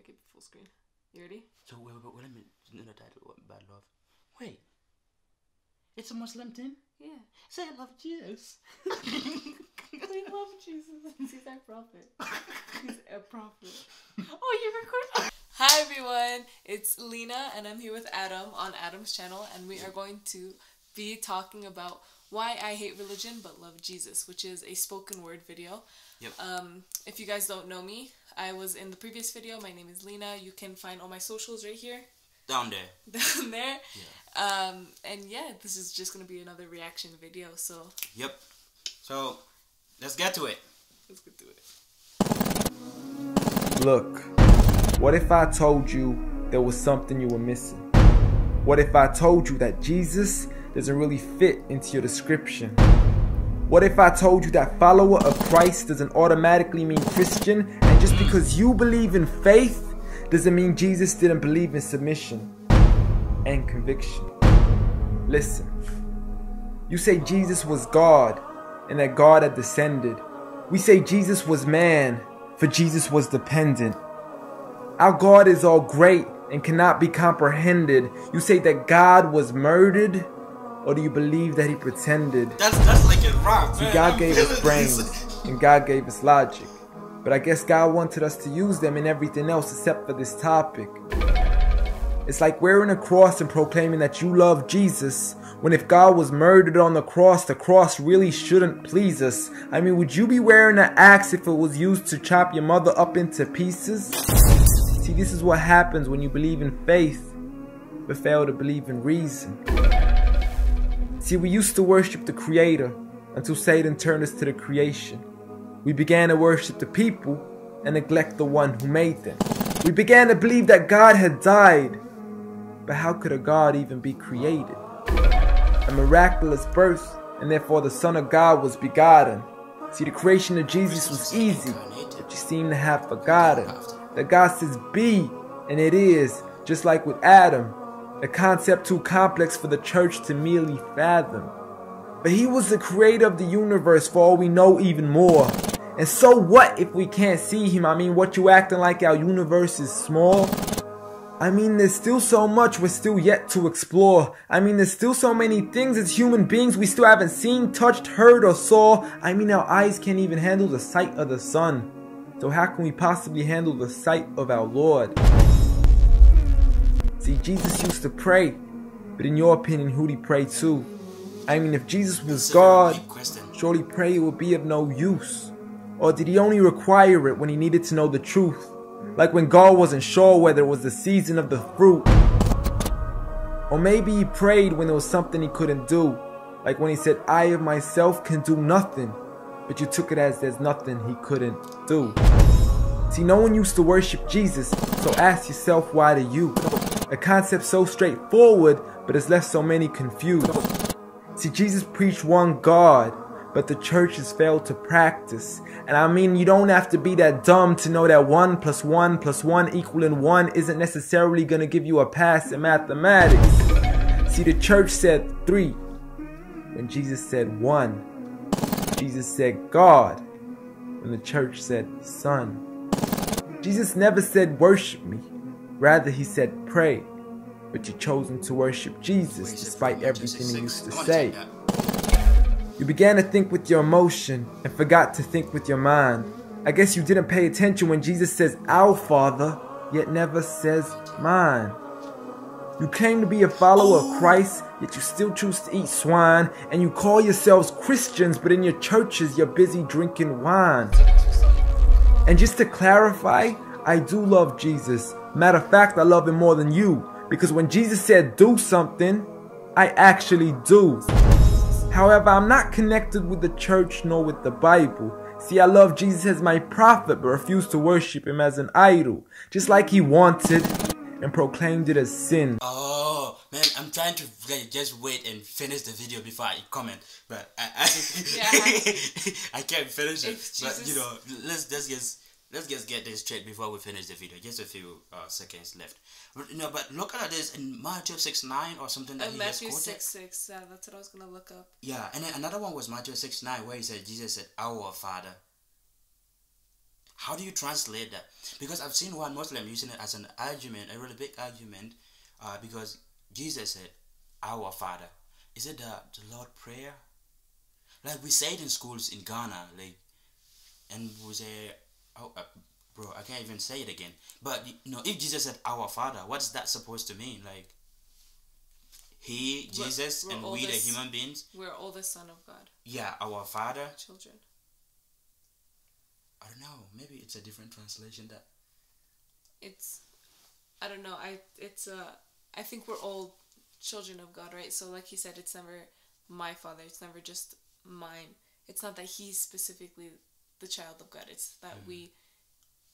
Okay, full screen. You ready? So wait a minute. No, no, title. Bad love. Wait. It's a Muslim thing? Yeah. Say I love Jesus. We love Jesus. He's our prophet. He's a prophet. Oh, you're recording? Hi everyone. It's Lena and I'm here with Adam on Adam's channel, and we are going to be talking about why I hate religion but love Jesus, which is a spoken word video. Yep. If you guys don't know me, I was in the previous video. My name is Lena. You can find all my socials right here. Down there. Down there. Yeah. And yeah, this is just going to be another reaction video, so. Yep. So, let's get to it. Let's get to it. Look, what if I told you there was something you were missing? What if I told you that Jesus doesn't really fit into your description? What if I told you that follower of Christ doesn't automatically mean Christian, and just because you believe in faith doesn't mean Jesus didn't believe in submission and conviction? Listen, you say Jesus was God and that God had descended. We say Jesus was man, for Jesus was dependent. Our God is all great and cannot be comprehended. You say that God was murdered, or do you believe that he pretended? That's like it wrong, man. God gave us brains and God gave us logic, but I guess God wanted us to use them in everything else except for this topic. It's like wearing a cross and proclaiming that you love Jesus, when if God was murdered on the cross really shouldn't please us. I mean, would you be wearing an axe if it was used to chop your mother up into pieces? See, this is what happens when you believe in faith but fail to believe in reason. See, we used to worship the Creator until Satan turned us to the creation. We began to worship the people and neglect the one who made them. We began to believe that God had died, but how could a God even be created? A miraculous birth, and therefore the Son of God was begotten. See, the creation of Jesus was easy, but you seem to have forgotten that God says be, and it is, just like with Adam. A concept too complex for the church to merely fathom. But he was the creator of the universe, for all we know, even more. And so what if we can't see him? I mean, what, you acting like our universe is small? I mean, there's still so much we're still yet to explore. I mean, there's still so many things as human beings we still haven't seen, touched, heard, or saw. I mean, our eyes can't even handle the sight of the sun. So how can we possibly handle the sight of our Lord? See, Jesus used to pray, but in your opinion, who'd he pray to? I mean, if Jesus was God, surely prayer would be of no use. Or did he only require it when he needed to know the truth? Like when God wasn't sure whether it was the season of the fruit. Or maybe he prayed when there was something he couldn't do. Like when he said, I of myself can do nothing. But you took it as there's nothing he couldn't do. See, no one used to worship Jesus, so ask yourself, why do you? A concept so straightforward, but it's left so many confused. See, Jesus preached one God, but the church has failed to practice. And I mean, you don't have to be that dumb to know that 1 + 1 + 1 = 1 isn't necessarily going to give you a pass in mathematics. See, the church said 3, when Jesus said 1. Jesus said God, when the church said Son. Jesus never said worship me. Rather, he said pray, but you chosen to worship Jesus despite everything he used to say. You began to think with your emotion and forgot to think with your mind. I guess you didn't pay attention when Jesus says our Father, yet never says mine. You claim to be a follower of Christ, yet you still choose to eat swine, and you call yourselves Christians, but in your churches you're busy drinking wine. And just to clarify, I do love Jesus. Matter of fact, I love him more than you, because when Jesus said do something, I actually do. However, I'm not connected with the church nor with the Bible. See, I love Jesus as my prophet, but refuse to worship him as an idol, just like he wanted and proclaimed it as sin. Oh, man, I'm trying to just wait and finish the video before I comment, but I can't finish it. But you know, let's just get this straight before we finish the video. Just a few seconds left. But, no, but look at this in Matthew 6:9 or something that he just quoted. Matthew 6:6, yeah, that's what I was going to look up. Yeah, and then another one was Matthew 6:9 where he said, Jesus said, our Father. How do you translate that? Because I've seen one Muslim using it as an argument, a really big argument, because Jesus said, "Our Father." Is it the Lord's Prayer? Like we say it in schools in Ghana, like, and we say, "Oh, bro, I can't even say it again." But you know, if Jesus said, "Our Father," what's that supposed to mean? Like, He, Jesus, we're and we, the human beings, we're all the Son of God. Yeah, our Father. Children. I don't know. Maybe it's a different translation that. It's, I don't know. I think we're all children of God, right? So, like he said, it's never my father. It's never just mine. It's not that he's specifically the child of God. It's that we,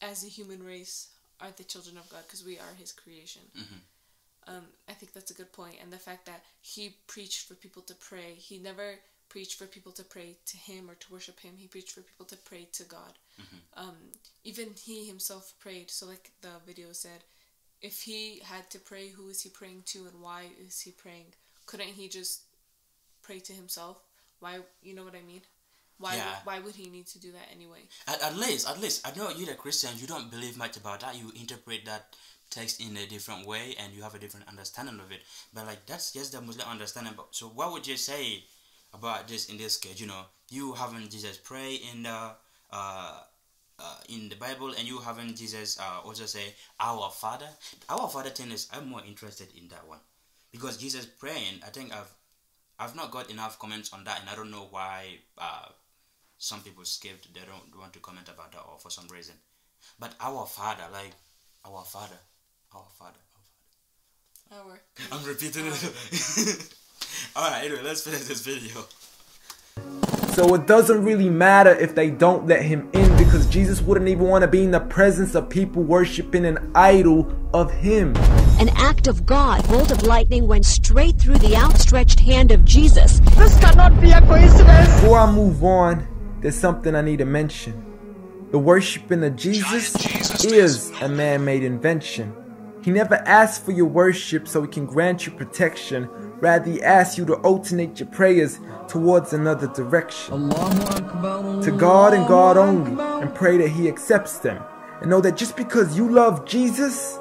as a human race, are the children of God because we are his creation. Mm-hmm. I think that's a good point. And the fact that he preached for people to pray. He never preached for people to pray to him or to worship him. He preached for people to pray to God. Mm-hmm. Even he himself prayed. So like the video said, if he had to pray, who is he praying to and why is he praying? Couldn't he just pray to himself? Why, you know what I mean? Why would he need to do that anyway? At least, I know you're a Christian, you don't believe much about that. You interpret that text in a different way and you have a different understanding of it. But like, that's just the Muslim understanding. But so what would you say about this in this case? You know, you haven't Jesus pray in the Bible, and you haven't Jesus also say, "Our Father." Our Father thing is, I'm more interested in that one, because Jesus praying, I think I've not got enough comments on that, and I don't know why. Some people skipped, they don't want to comment about that, or for some reason. But our Father, like, our Father, our Father, our Father. I'm repeating it. Alright, anyway, let's finish this video. So it doesn't really matter if they don't let him in, because Jesus wouldn't even want to be in the presence of people worshiping an idol of him. An act of God, bolt of lightning went straight through the outstretched hand of Jesus. This cannot be a coincidence. Before I move on, there's something I need to mention. The worshiping of Jesus is a man-made invention. He never asks for your worship so he can grant you protection. Rather, he asks you to alternate your prayers towards another direction. To God and God only, and pray that he accepts them. And know that just because you love Jesus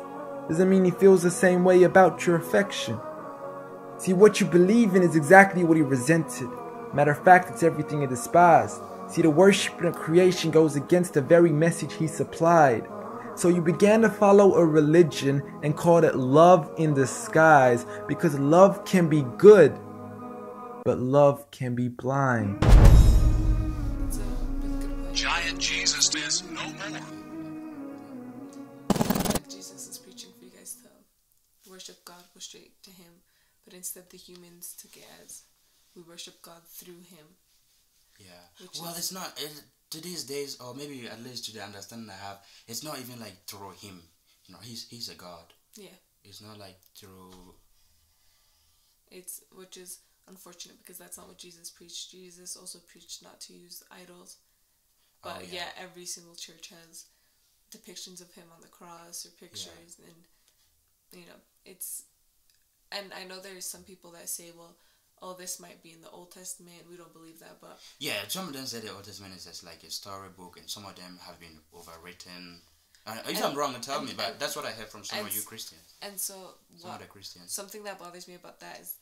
doesn't mean he feels the same way about your affection. See, what you believe in is exactly what he resented. Matter of fact, it's everything he despised. See, the worship of creation goes against the very message he supplied. So you began to follow a religion and called it love in disguise, because love can be good, but love can be blind. Giant Jesus is no more. Jesus is preaching for you guys to worship God, go straight to him, but instead the humans took it as we worship God through him. Yeah. Well, it's not... to these days, or maybe at least to the understanding I have, it's not even like through him. You know, he's a God. Yeah. It's not like through... It's, which is unfortunate, because that's not what Jesus preached. Jesus also preached not to use idols. But yet every single church has depictions of him on the cross, or pictures, and, you know, it's... And I know there's some people that say, well, oh, this might be in the Old Testament, we don't believe that, but... Yeah, some of them say the Old Testament is just like a storybook, and some of them have been overwritten. If I'm wrong, tell me, but that's what I heard from some of you Christians. And so... Some other Christians. Something that bothers me about that is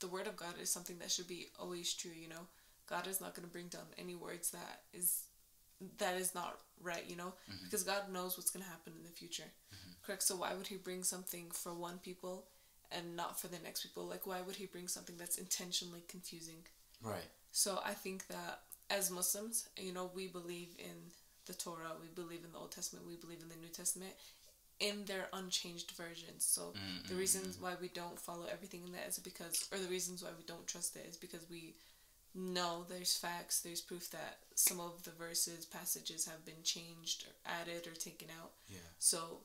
the Word of God is something that should be always true, you know? God is not going to bring down any words that is not right, you know? Mm-hmm. Because God knows what's going to happen in the future. Mm-hmm. Correct? So why would he bring something for one people and not for the next people? Like, why would he bring something that's intentionally confusing? Right. So I think that as Muslims, you know, we believe in the Torah, we believe in the Old Testament, we believe in the New Testament in their unchanged versions. So the reasons why we don't follow everything in that is because, or the reasons why we don't trust it is because we know there's facts, there's proof that some of the verses, passages have been changed or added or taken out. Yeah. So...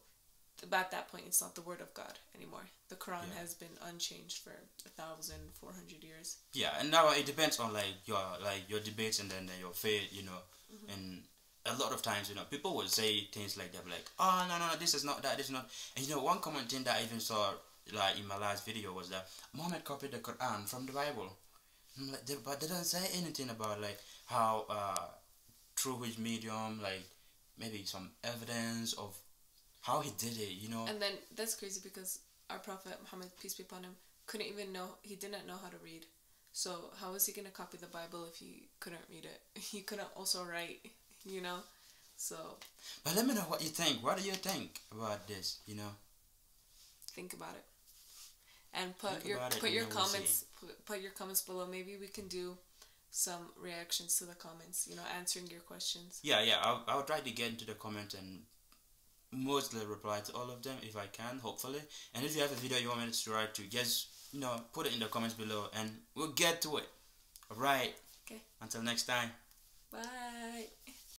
But at that point, it's not the Word of God anymore. The Quran has been unchanged for 1,400 years. Yeah, and now it depends on like your debates and then your faith, you know. Mm-hmm. And a lot of times, you know, people will say things like that, like, "Oh, no, this is not that, this is not." And you know, one common thing that I even saw like in my last video was that Muhammad copied the Quran from the Bible, but they don't say anything about like how through which medium, like maybe some evidence of how he did it, you know. And then that's crazy because our Prophet Muhammad, peace be upon him, couldn't even know, he didn't know how to read. So how was he going to copy the Bible if he couldn't read it? He couldn't also write, you know. So, but let me know what you think. What do you think about this, you know? Think about it. And put your comments below. Maybe we can do some reactions to the comments, you know, answering your questions. Yeah, I'll try to get into the comments and mostly reply to all of them if I can, hopefully. And if you have a video you want me to write to, just, you know, put it in the comments below and we'll get to it. All right. Okay. Until next time. Bye.